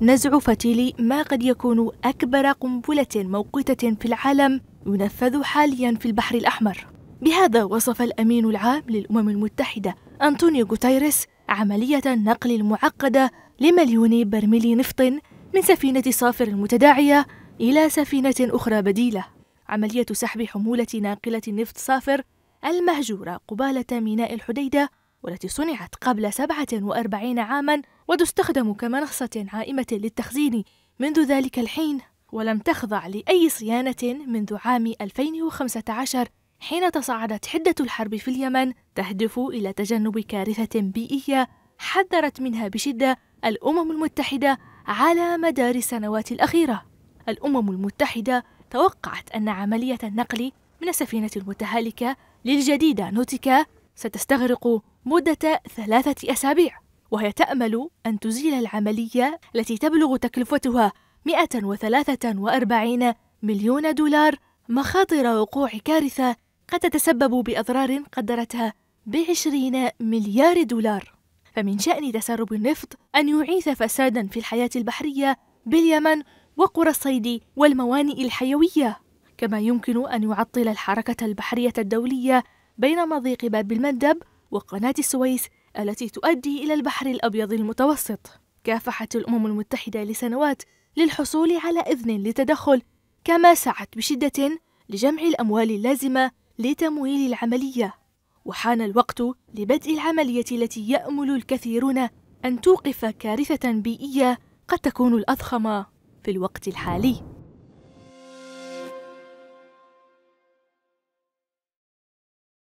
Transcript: نزع فتيل ما قد يكون أكبر قنبلة موقتة في العالم ينفذ حاليا في البحر الأحمر. بهذا وصف الأمين العام للأمم المتحدة أنطونيو غوتيريش عملية النقل المعقدة لمليون برميل نفط من سفينة صافر المتداعية إلى سفينة أخرى بديلة. عملية سحب حمولة ناقلة نفط صافر المهجورة قبالة ميناء الحديدة، والتي صنعت قبل 47 عاماً وتستخدم كمنصة عائمة للتخزين منذ ذلك الحين، ولم تخضع لأي صيانة منذ عام 2015 حين تصاعدت حدة الحرب في اليمن، تهدف إلى تجنب كارثة بيئية حذرت منها بشدة الأمم المتحدة على مدار السنوات الأخيرة. الأمم المتحدة توقعت أن عملية النقل من السفينة المتهالكة للجديدة نوتيكا ستستغرق مدة 3 أسابيع، وهي تأمل أن تزيل العملية التي تبلغ تكلفتها 143 مليون دولار مخاطر وقوع كارثة قد تتسبب بأضرار قدرتها ب20 مليار دولار. فمن شأن تسرب النفط أن يعيث فسادا في الحياة البحرية باليمن وقرى الصيد والموانئ الحيوية، كما يمكن أن يعطل الحركة البحرية الدولية بين مضيق باب المندب وقناة السويس التي تؤدي إلى البحر الأبيض المتوسط. كافحت الأمم المتحدة لسنوات للحصول على إذن للتدخل، كما سعت بشدة لجمع الأموال اللازمة لتمويل العملية، وحان الوقت لبدء العملية التي يأمل الكثيرون أن توقف كارثة بيئية قد تكون الأضخم في الوقت الحالي.